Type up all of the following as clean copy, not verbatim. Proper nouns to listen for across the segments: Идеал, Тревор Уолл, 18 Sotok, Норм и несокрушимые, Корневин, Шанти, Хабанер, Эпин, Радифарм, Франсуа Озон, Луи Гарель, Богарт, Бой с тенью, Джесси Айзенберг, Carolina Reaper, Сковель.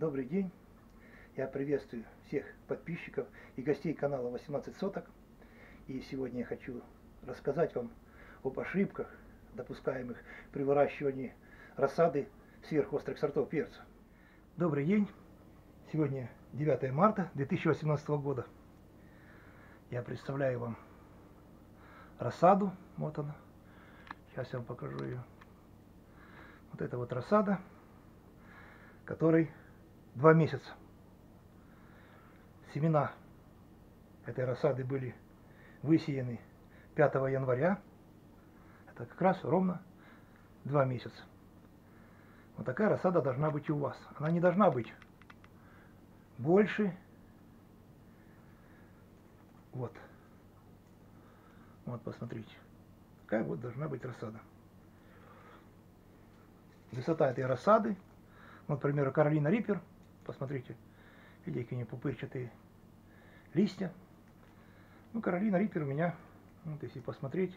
Добрый день, я приветствую всех подписчиков и гостей канала 18 соток. И сегодня я хочу рассказать вам об ошибках, допускаемых при выращивании рассады сверхострых сортов перца. Добрый день, сегодня 9 марта 2018 года. Я представляю вам рассаду, вот она, сейчас я вам покажу ее. Вот это вот рассада, которой 2 месяца. Семена этой рассады были высеяны 5 января. Это как раз ровно 2 месяца. Вот такая рассада должна быть у вас. Она не должна быть больше. Вот. Вот, посмотрите. Такая вот должна быть рассада. Высота этой рассады. Вот, к примеру, Carolina Reaper. Посмотрите, видите, какие у нее пупырчатые листья. Ну, Carolina Reaper у меня, вот если посмотреть,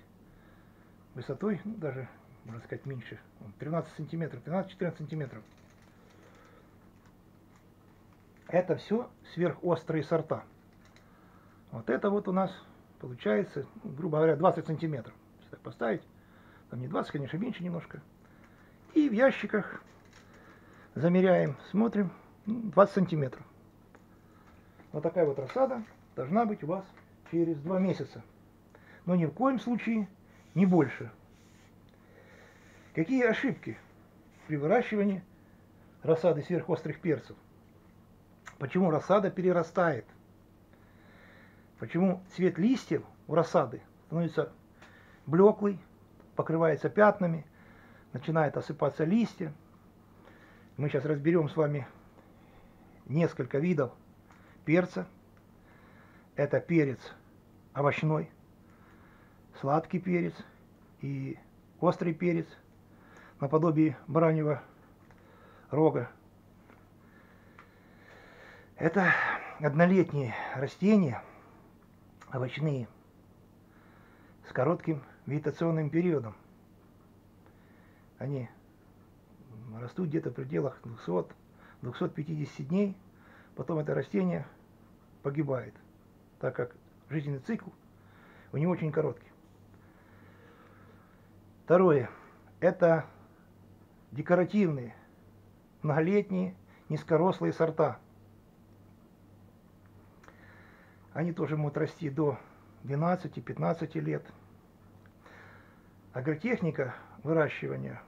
высотой, ну, даже, можно сказать, меньше. 13 сантиметров, 13-14 сантиметров. Это все сверхострые сорта. Вот это вот у нас получается, грубо говоря, 20 сантиметров. Если так поставить, там не 20, конечно, меньше немножко. И в ящиках замеряем, смотрим, 20 сантиметров. Вот такая вот рассада должна быть у вас через 2 месяца. Но ни в коем случае не больше. Какие ошибки при выращивании рассады сверхострых перцев? Почему рассада перерастает? Почему цвет листьев у рассады становится блеклый, покрывается пятнами, начинает осыпаться листья? Мы сейчас разберем с вами несколько видов перца. Это перец овощной, сладкий перец и острый перец, наподобие бараньего рога. Это однолетние растения, овощные, с коротким вегетационным периодом. Они растут где-то в пределах 200-250 дней, потом это растение погибает, так как жизненный цикл у него очень короткий. Второе, это декоративные, многолетние, низкорослые сорта. Они тоже могут расти до 12-15 лет. Агротехника выращивания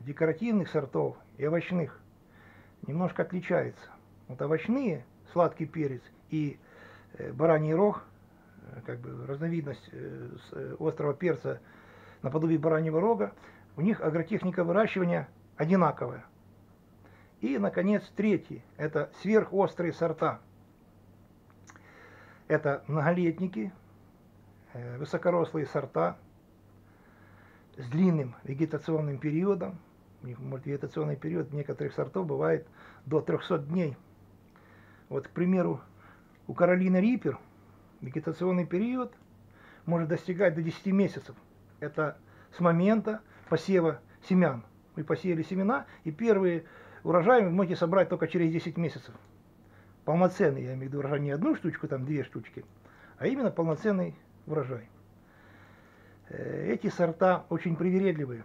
декоративных сортов и овощных немножко отличается. Вот овощные, сладкий перец и бараний рог, как бы разновидность острого перца наподобие бараньего рога, у них агротехника выращивания одинаковая. И, наконец, третий, это сверхострые сорта. Это многолетники, высокорослые сорта с длинным вегетационным периодом. У них вегетационный период некоторых сортов бывает до 300 дней. Вот, к примеру, у Carolina Reaper вегетационный период может достигать до 10 месяцев. Это с момента посева семян. Мы посеяли семена, и первые урожаи вы можете собрать только через 10 месяцев. Полноценный, я имею в виду урожай, не одну штучку, там 2 штучки, а именно полноценный урожай. Эти сорта очень привередливые.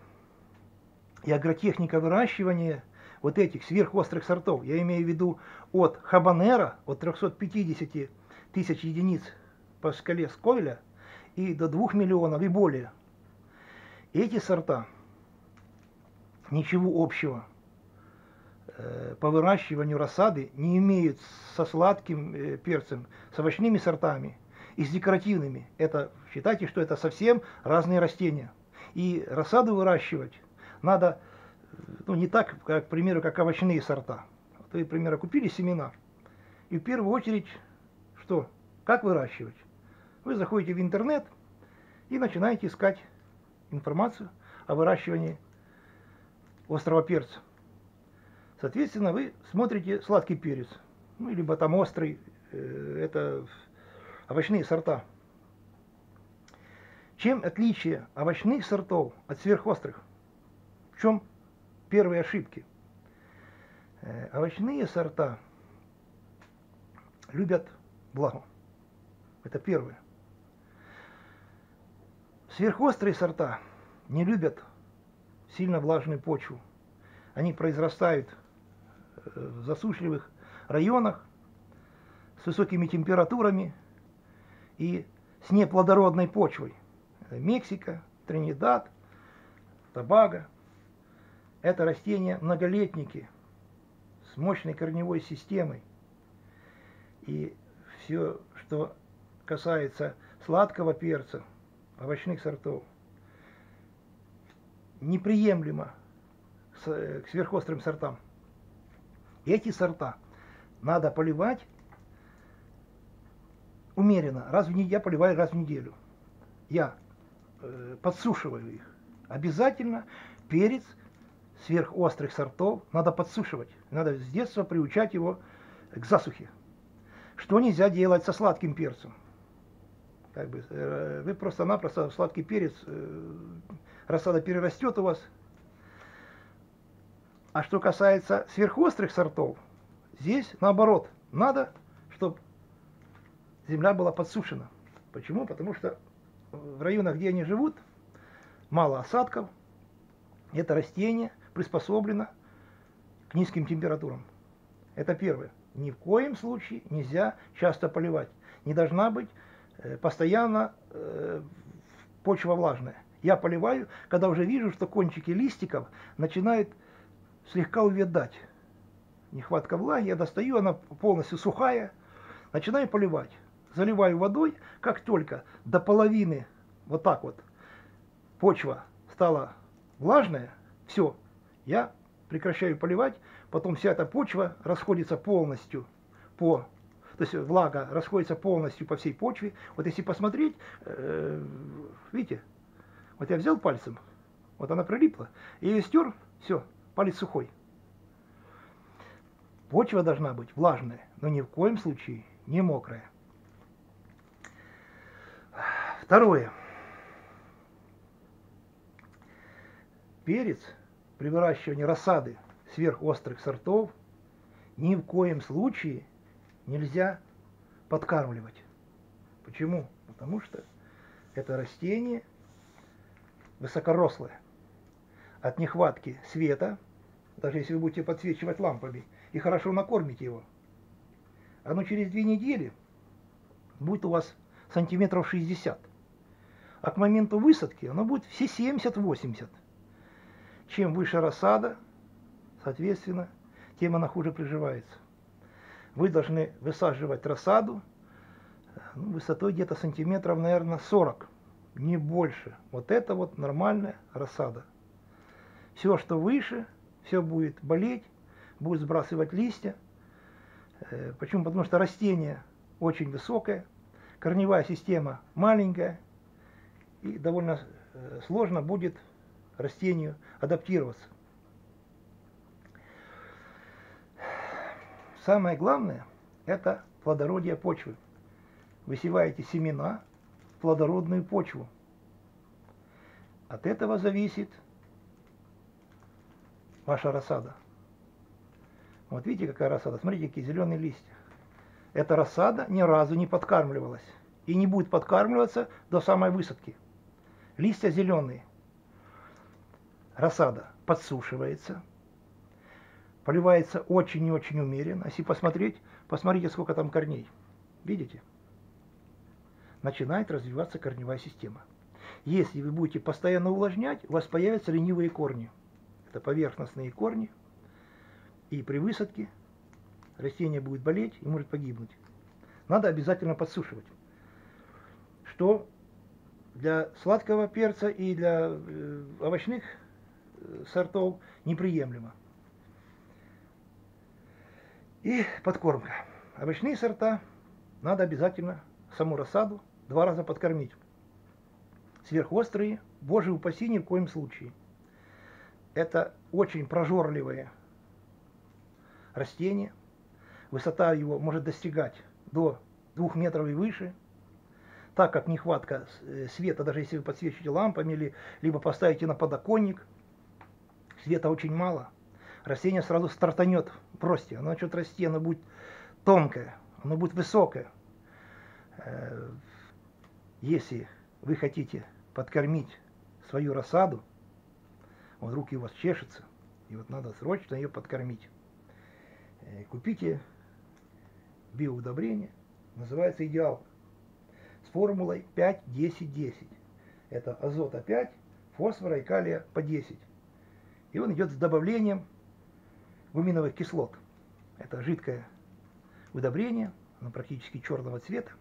И агротехника выращивания вот этих сверхострых сортов, я имею в виду от хабанера, от 350 тысяч единиц по шкале Сковеля и до 2 миллионов и более. Эти сорта ничего общего по выращиванию рассады не имеют со сладким перцем, с овощными сортами и с декоративными. Это, считайте, что это совсем разные растения. И рассаду выращивать надо, ну, не так, как, к примеру, как овощные сорта. Вы, к примеру, купили семена. И в первую очередь, что? Как выращивать? Вы заходите в интернет и начинаете искать информацию о выращивании острого перца. Соответственно, вы смотрите сладкий перец, ну, либо там острый, это овощные сорта. Чем отличие овощных сортов от сверхострых? В чем первые ошибки? Овощные сорта любят влагу. Это первое. Сверхострые сорта не любят сильно влажную почву. Они произрастают в засушливых районах с высокими температурами и с неплодородной почвой. Мексика, Тринидад, Тобаго. Это растения-многолетники с мощной корневой системой. И все, что касается сладкого перца, овощных сортов, неприемлемо к сверхострым сортам. Эти сорта надо поливать умеренно. Я поливаю раз в неделю. Я подсушиваю их. Обязательно перец сверхострых сортов надо подсушивать. Надо с детства приучать его к засухе. Что нельзя делать со сладким перцем? Вы просто-напросто сладкий перец, рассада перерастет у вас. А что касается сверхострых сортов, здесь наоборот, надо, чтобы земля была подсушена. Почему? Потому что в районах, где они живут, мало осадков. Это растение приспособлено к низким температурам. Это первое. Ни в коем случае нельзя часто поливать. Не должна быть постоянно почва влажная. Я поливаю, когда уже вижу, что кончики листиков начинают слегка увядать. Нехватка влаги, я достаю, она полностью сухая. Начинаю поливать. Заливаю водой, как только до половины, вот так вот, почва стала влажная, все, я прекращаю поливать. Потом вся эта почва расходится полностью по... То есть влага расходится полностью по всей почве. Вот если посмотреть, видите, вот я взял пальцем, вот она прилипла, я ее стер, все, палец сухой. Почва должна быть влажная, но ни в коем случае не мокрая. Второе. Перец при выращивании рассады сверхострых сортов ни в коем случае нельзя подкармливать. Почему? Потому что это растение высокорослое. От нехватки света, даже если вы будете подсвечивать лампами и хорошо накормите его, оно через 2 недели будет у вас сантиметров 60. А к моменту высадки оно будет все 70-80. Чем выше рассада, соответственно, тем она хуже приживается. Вы должны высаживать рассаду высотой где-то сантиметров, наверное, 40, не больше. Вот это вот нормальная рассада. Все, что выше, все будет болеть, будет сбрасывать листья. Почему? Потому что растение очень высокое, корневая система маленькая, и довольно сложно будет растению адаптироваться. Самое главное – это плодородие почвы. Высеваете семена в плодородную почву. От этого зависит ваша рассада. Вот видите, какая рассада? Смотрите, какие зеленые листья. Эта рассада ни разу не подкармливалась и не будет подкармливаться до самой высадки. Листья зеленые. Рассада подсушивается, поливается очень и очень умеренно. Если посмотреть, посмотрите, сколько там корней. Видите? Начинает развиваться корневая система. Если вы будете постоянно увлажнять, у вас появятся ленивые корни. Это поверхностные корни. И при высадке растение будет болеть и может погибнуть. Надо обязательно подсушивать. Что для сладкого перца и для овощных сортов неприемлемо. И подкормка. Овощные сорта надо обязательно саму рассаду 2 раза подкормить. Сверхострые, боже упаси, ни в коем случае. Это очень прожорливые растения. Высота его может достигать до 2 метров и выше. Так как нехватка света, даже если вы подсвечите лампами, либо поставите на подоконник, света очень мало. растение сразу стартанет в росте. Оно начнет расти, оно будет тонкое, оно будет высокое. Если вы хотите подкормить свою рассаду, вот руки у вас чешутся, и вот надо срочно ее подкормить. Купите биоудобрение, называется «Идеал», с формулой 5-10-10. Это азота 5, фосфора и калия по 10. И он идет с добавлением гуминовых кислот. Это жидкое удобрение, оно практически черного цвета.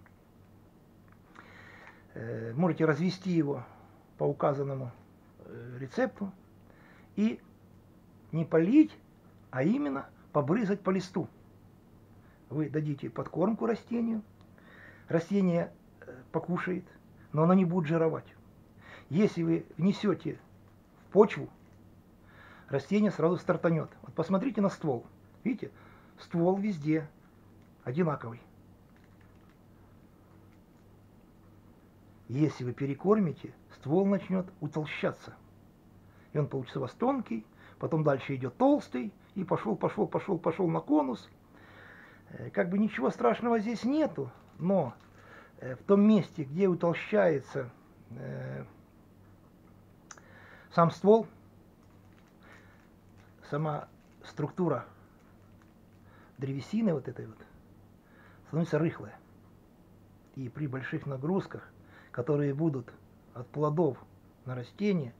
Можете развести его по указанному рецепту и не полить, а именно побрызгать по листу. Вы дадите подкормку растению, растение покушает, но оно не будет жировать. Если вы внесете в почву, растение сразу стартанет. Вот посмотрите на ствол. Видите, ствол везде одинаковый. Если вы перекормите, ствол начнет утолщаться. И он получится у вас тонкий, потом дальше идет толстый, и пошел на конус. Как бы ничего страшного здесь нету, но в том месте, где утолщается сам ствол, сама структура древесины вот этой вот становится рыхлая. И при больших нагрузках, которые будут от плодов на растение,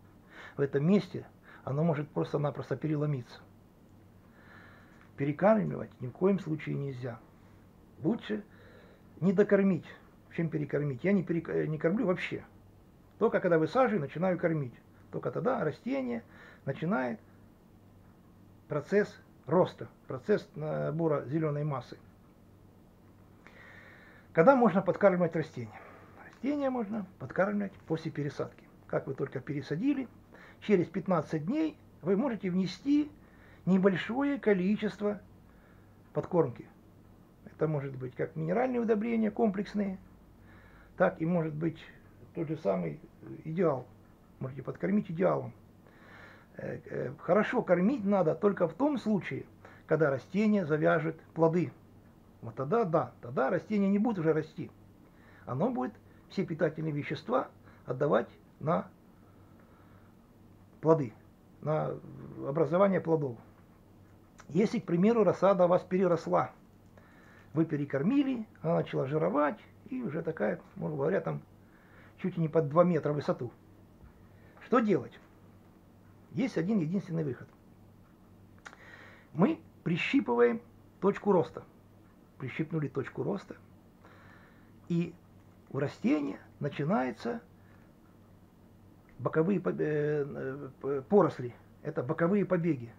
в этом месте оно может просто-напросто переломиться. Перекармливать ни в коем случае нельзя. Лучше не докормить, чем перекормить. Я не кормлю вообще. Только когда высаживаю, начинаю кормить. Только тогда растение начинает процесс роста, процесс набора зеленой массы. Когда можно подкармливать растение? Растение можно подкармливать после пересадки. Как вы только пересадили, через 15 дней вы можете внести небольшое количество подкормки. Это может быть как минеральные удобрения комплексные, так и может быть тот же самый «Идеал». Можете подкормить «Идеалом». Хорошо кормить надо только в том случае, когда растение завяжет плоды. Вот тогда да, тогда растение не будет уже расти. Оно будет все питательные вещества отдавать на плоды, на образование плодов. Если, к примеру, рассада вас переросла, вы перекормили, она начала жировать, и уже такая, можно говоря, там чуть ли не под 2 метра в высоту. Что делать? Есть один единственный выход. Мы прищипываем точку роста. Прищипнули точку роста, и у растения начинаются боковые поросли. Это боковые побеги.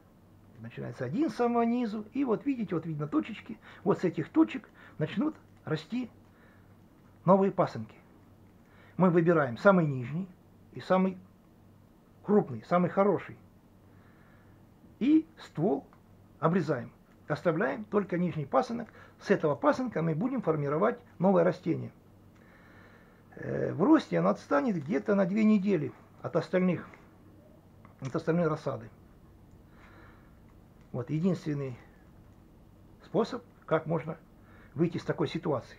Начинается один с самого низу. И вот видите, вот видно точечки. Вот с этих точек начнут расти новые пасынки. Мы выбираем самый нижний и самый крупный, самый хороший. И ствол обрезаем. Оставляем только нижний пасынок. С этого пасынка мы будем формировать новое растение. В росте она отстанет где-то на 2 недели от остальной рассады. Вот единственный способ, как можно выйти из такой ситуации.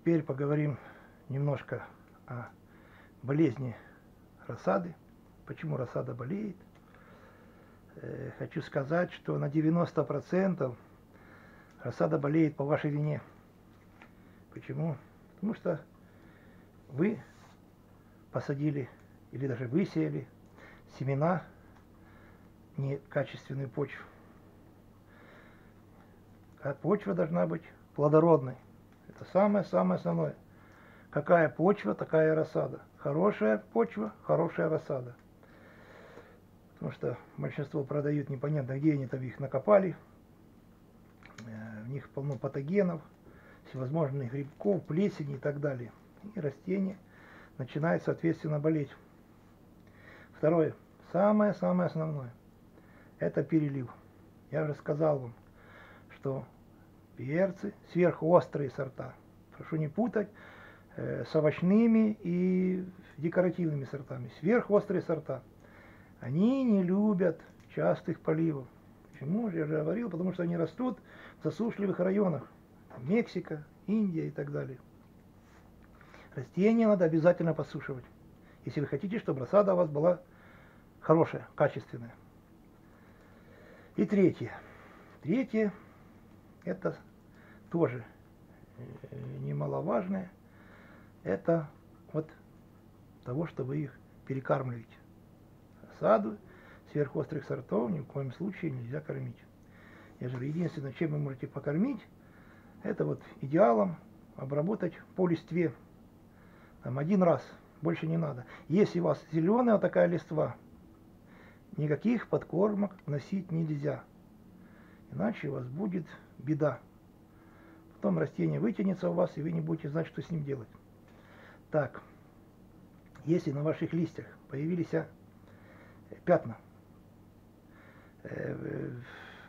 Теперь поговорим немножко о болезни рассады. Почему рассада болеет? Хочу сказать, что на 90% рассада болеет по вашей вине. Почему? Потому что вы посадили или даже высеяли семена в некачественную почву. А почва должна быть плодородной. Это самое-самое основное. Какая почва, такая рассада. Хорошая почва, хорошая рассада. Потому что большинство продают непонятно где, они там их накопали. В них полно патогенов, всевозможных грибков, плесени и так далее. И растение начинает, соответственно, болеть. Второе, самое-самое основное, это перелив. Я уже сказал вам, что перцы сверхострые сорта. Прошу не путать с овощными и декоративными сортами. Сверхострые сорта. Они не любят частых поливов. Почему? Я же говорил, потому что они растут в засушливых районах. Там Мексика, Индия и так далее. Растения надо обязательно подсушивать, если вы хотите, чтобы рассада у вас была хорошая, качественная. И третье. Третье, это тоже немаловажное, это от того, что вы их перекармливаете. Рассаду сверхострых сортов ни в коем случае нельзя кормить. Я же единственное, чем вы можете покормить, это вот идеалом обработать по листве. Там один раз, больше не надо. Если у вас зеленая вот такая листва, никаких подкормок носить нельзя. Иначе у вас будет беда. Потом растение вытянется у вас, и вы не будете знать, что с ним делать. Так, если на ваших листьях появились пятна,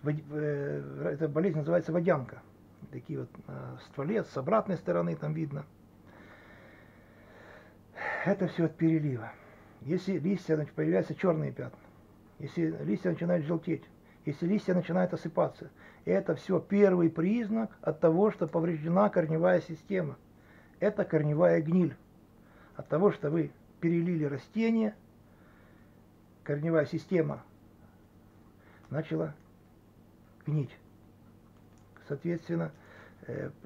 эта болезнь называется водянка. Такие вот в стволе, с обратной стороны там видно. Это все от перелива. Если листья, значит, появляются черные пятна, если листья начинают желтеть, если листья начинают осыпаться, это все первый признак от того, что повреждена корневая система. Это корневая гниль. От того, что вы перелили растение, корневая система начала гнить. Соответственно,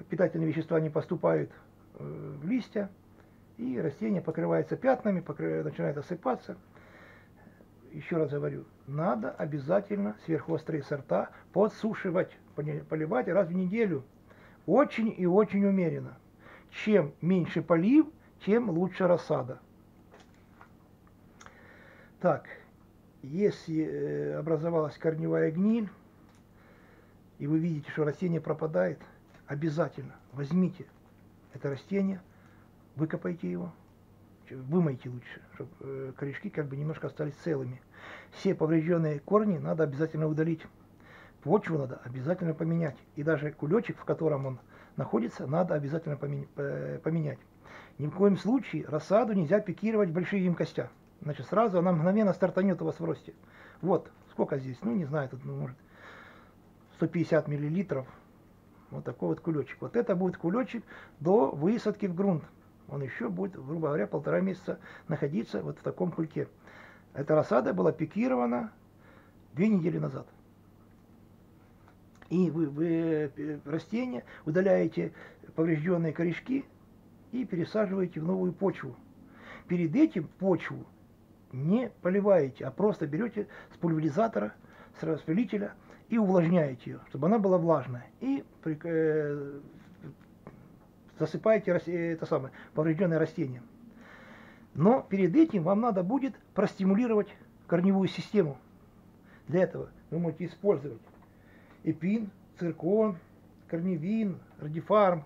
питательные вещества не поступают в листья, и растение покрывается пятнами, начинает осыпаться. Еще раз говорю, надо обязательно сверхострые сорта подсушивать, поливать раз в неделю. Очень и очень умеренно. Чем меньше полив, тем лучше рассада. Так, если образовалась корневая гниль, и вы видите, что растение пропадает, обязательно возьмите это растение, выкопайте его, вымойте лучше, чтобы корешки как бы немножко остались целыми. Все поврежденные корни надо обязательно удалить. Почву надо обязательно поменять. И даже кулечек, в котором он находится, надо обязательно поменять. Ни в коем случае рассаду нельзя пикировать в большие емкостя. Значит, сразу она мгновенно стартанет у вас в росте. Вот, сколько здесь, ну не знаю, тут, ну, может 150 миллилитров. Вот такой вот кулечек. Вот это будет кулечек до высадки в грунт. Он еще будет, грубо говоря, 1,5 месяца находиться вот в таком кульке. Эта рассада была пикирована 2 недели назад. И вы растения удаляете поврежденные корешки и пересаживаете в новую почву. Перед этим почву не поливаете, а просто берете с пульверизатора, с распылителя и увлажняете ее, чтобы она была влажная. И засыпаете это самое поврежденное растение. Но перед этим вам надо будет простимулировать корневую систему. Для этого вы можете использовать эпин, циркон, корневин, радифарм.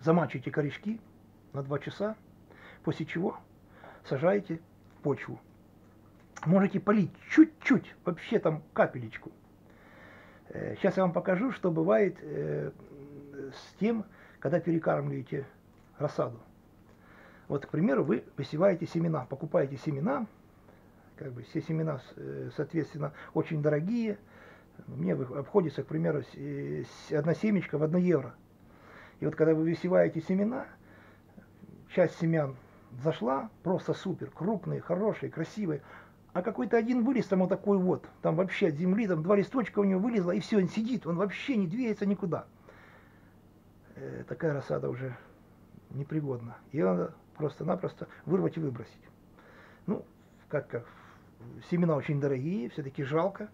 Замачиваете корешки на 2 часа, после чего сажаете в почву. Можете полить чуть-чуть, вообще там капелечку. Сейчас я вам покажу, что бывает с тем, когда перекармливаете рассаду. Вот, к примеру, вы высеваете семена, покупаете семена, как бы все семена, соответственно, очень дорогие. Мне обходится, к примеру, одна семечка в 1 евро. И вот, когда вы высеваете семена, часть семян зашла, просто супер, крупные, хорошие, красивые, а какой-то один вылез там вот такой вот, там вообще от земли, там 2 листочка у него вылезло, и все, он сидит, он вообще не двигается никуда. Такая рассада уже непригодна. Ее надо просто-напросто вырвать и выбросить. Ну, как семена очень дорогие, все-таки жалко.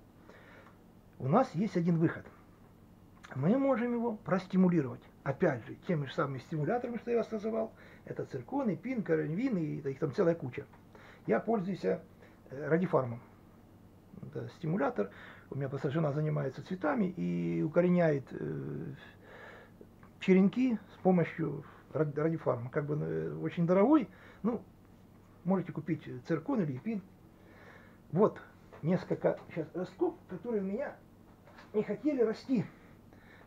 У нас есть один выход. Мы можем его простимулировать. Опять же, теми же самыми стимуляторами, что я вас называл. Это циркон, эпин, корневин, и их там целая куча. Я пользуюсь радифармом. Это стимулятор. У меня просто жена занимается цветами и укореняет черенки с помощью радифарма. Как бы очень дорогой, ну, можете купить циркон или эпин. Вот несколько сейчас ростков, которые у меня не хотели расти.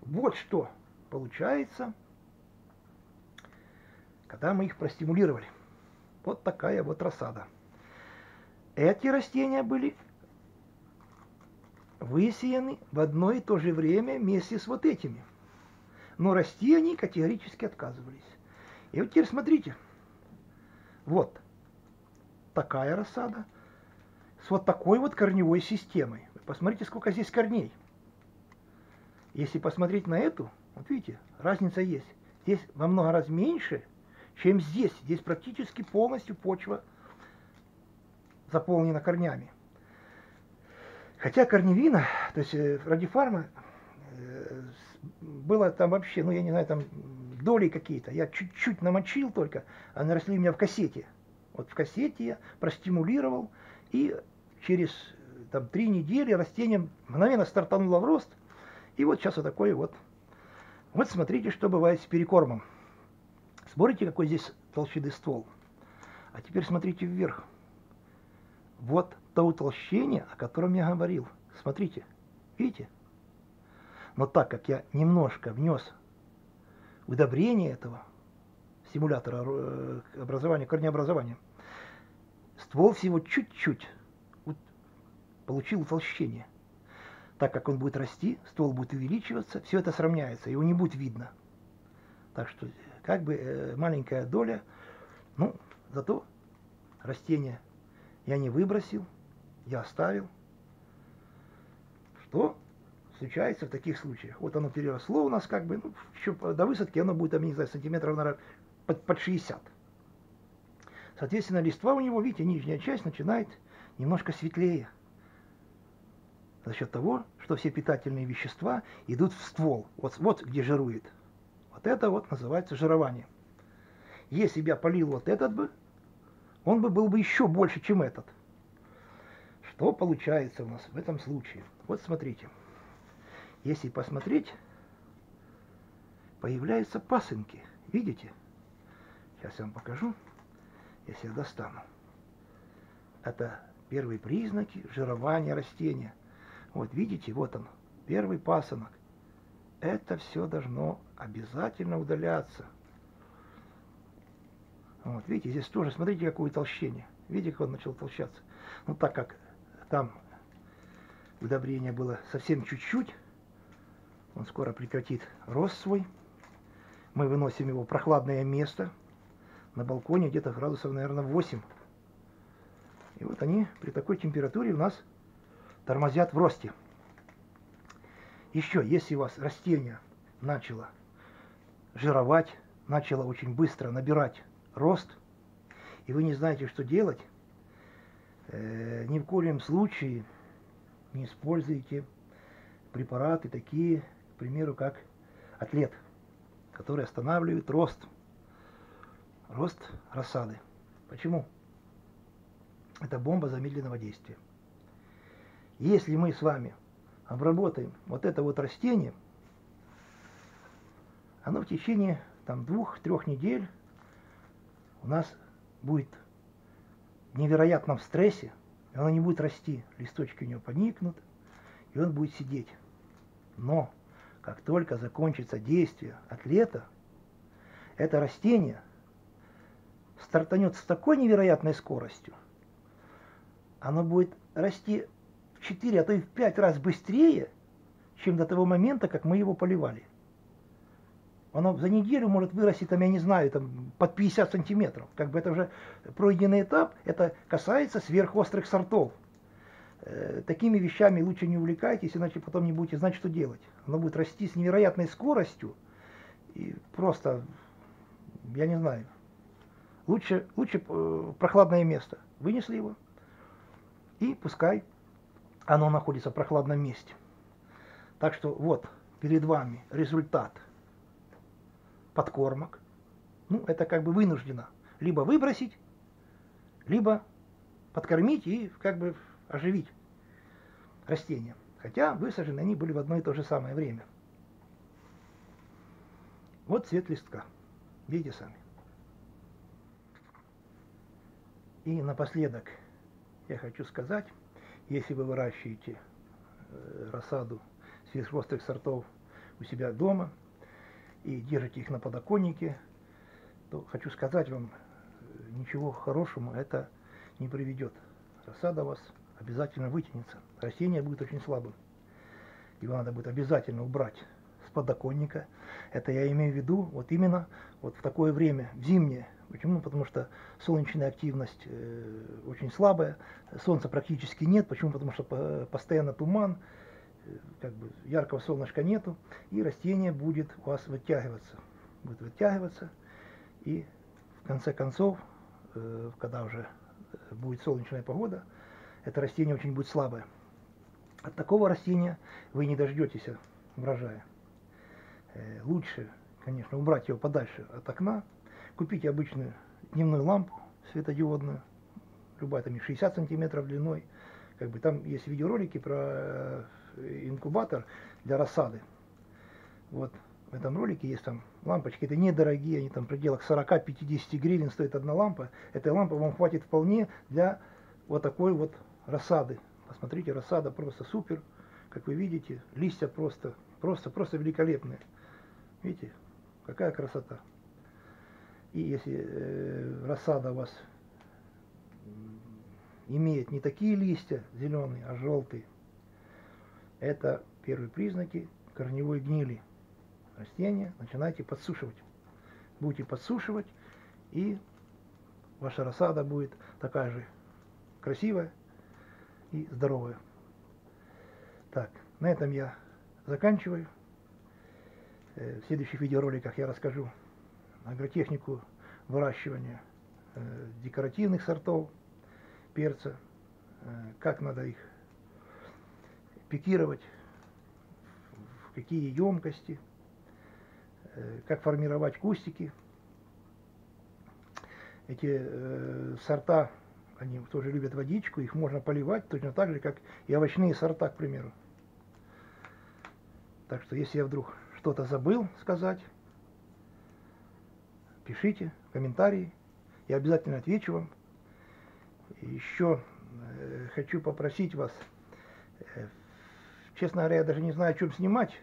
Вот что получается, когда мы их простимулировали. Вот такая вот рассада. Эти растения были высеяны в одно и то же время вместе с вот этими. Но расти они категорически отказывались. И вот теперь смотрите. Вот такая рассада с вот такой вот корневой системой. Посмотрите, сколько здесь корней. Если посмотреть на эту, вот видите, разница есть. Здесь во много раз меньше, чем здесь. Здесь практически полностью почва заполнена корнями. Хотя корневина, то есть радифарма, было там вообще, ну я не знаю, там доли какие-то. Я чуть-чуть намочил только, они росли у меня в кассете. Вот в кассете я простимулировал, и через там 3 недели растение мгновенно стартануло в рост. И вот сейчас вот такой вот. Вот смотрите, что бывает с перекормом. Смотрите, какой здесь толщины ствол. А теперь смотрите вверх. Вот то утолщение, о котором я говорил. Смотрите, видите? Но так как я немножко внес удобрение этого стимулятора образования, корнеобразования, ствол всего чуть-чуть получил утолщение. Так как он будет расти, ствол будет увеличиваться, все это сравняется, его не будет видно. Так что как бы маленькая доля, ну, зато растение я не выбросил, я оставил. Что случается в таких случаях? Вот оно переросло у нас как бы, ну, еще до высадки оно будет, не знаю, сантиметров, наверное, под 60. Соответственно, листва у него, видите, нижняя часть начинает немножко светлее. За счет того, что все питательные вещества идут в ствол. Вот где жирует. Вот это вот называется жирование. Если бы я полил вот этот бы, он бы был бы еще больше, чем этот. Что получается у нас в этом случае? Вот смотрите. Если посмотреть, появляются пасынки. Видите? Сейчас я вам покажу, если я достану. Это первые признаки жирования растения. Вот видите, вот он, первый пасынок. Это все должно обязательно удаляться. Вот, видите, здесь тоже, смотрите, какое утолщение. Видите, как он начал утолщаться. Ну, так как там удобрение было совсем чуть-чуть, он скоро прекратит рост свой. Мы выносим его в прохладное место. На балконе где-то градусов, наверное, 8. И вот они при такой температуре у нас тормозят в росте. Еще, если у вас растение начало жировать, начало очень быстро набирать рост, и вы не знаете, что делать, ни в коем случае не используйте препараты такие, к примеру, как атлет, который останавливает рост рассады. Почему? Это бомба замедленного действия. Если мы с вами обработаем вот это вот растение, оно в течение 2-3 недель у нас будет в невероятном стрессе, и оно не будет расти, листочки у него поникнут, и он будет сидеть. Но как только закончится действие атлета, это растение стартанет с такой невероятной скоростью, оно будет расти в 4, а то и в 5 раз быстрее, чем до того момента, как мы его поливали. Оно за неделю может вырасти, там, я не знаю, там, под 50 сантиметров. Как бы это уже пройденный этап, это касается сверхострых сортов. Такими вещами лучше не увлекайтесь, иначе потом не будете знать, что делать. Оно будет расти с невероятной скоростью. И просто, я не знаю, лучше прохладное место. Вынесли его и пускай оно находится в прохладном месте. Так что вот перед вами результат подкормок. Ну, это как бы вынуждено. Либо выбросить, либо подкормить и как бы оживить растения. Хотя высажены они были в одно и то же самое время. Вот цвет листка. Видите сами. И напоследок я хочу сказать, если вы выращиваете рассаду сверхострых сортов у себя дома и держите их на подоконнике, то хочу сказать вам, ничего хорошему это не приведет. Рассада у вас обязательно вытянется. Растение будет очень слабым. его надо будет обязательно убрать с подоконника. Это я имею в виду вот именно вот в такое время, в зимнее. Почему? Потому что солнечная активность очень слабая, солнца практически нет. Почему? Потому что постоянно туман, как бы яркого солнышка нету, и растение будет у вас вытягиваться. Будет вытягиваться, и в конце концов, когда уже будет солнечная погода, это растение очень будет слабое. От такого растения вы не дождетесь урожая. Лучше, конечно, убрать его подальше от окна, купить обычную дневную лампу светодиодную, любая там 60 сантиметров длиной. Как бы там есть видеоролики про инкубатор для рассады. Вот в этом ролике есть там лампочки, это недорогие, они там в пределах 40-50 гривен стоит одна лампа. Этой лампы вам хватит вполне для вот такой вот рассады. Посмотрите, рассада просто супер, как вы видите, листья просто великолепные. Видите, какая красота. И если рассада у вас имеет не такие листья зеленые, а желтые, это первые признаки корневой гнили растения. Начинайте подсушивать. Будете подсушивать, и ваша рассада будет такая же красивая и здоровая. Так, на этом я заканчиваю. В следующих видеороликах я расскажу агротехнику выращивания декоративных сортов перца, как надо их пикировать, в какие емкости, как формировать кустики. Эти сорта, они тоже любят водичку, их можно поливать точно так же, как и овощные сорта, к примеру. Так что, если я вдруг что-то забыл сказать, пишите комментарии, я обязательно отвечу вам. Еще хочу попросить вас, честно говоря, я даже не знаю, о чем снимать,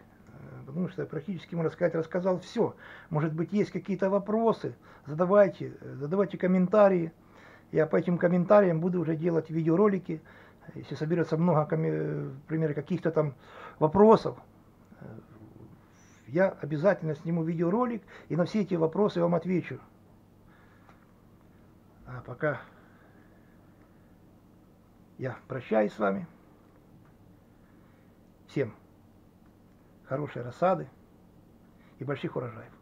потому что я практически, можно сказать, рассказал все. Может быть, есть какие-то вопросы, задавайте комментарии. Я по этим комментариям буду уже делать видеоролики. Если соберется много, например, каких-то там вопросов, я обязательно сниму видеоролик и на все эти вопросы вам отвечу. А пока я прощаюсь с вами. Всем хорошей рассады и больших урожаев.